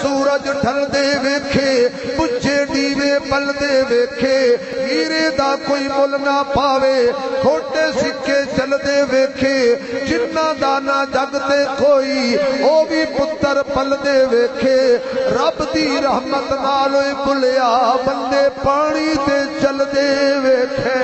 सूरज ढलदे वेखे, पुछे दीवे पलदे वेखे, हीरे दा कोई मुल ना पावे, खोटे सिक्के चलदे वेखे, जिन्ना दाना जगते कोई ओ भी पुत्तर पलदे वेखे। रब दी रहमत नाल भुलिया बंदे पानी ते चलदे वेखे।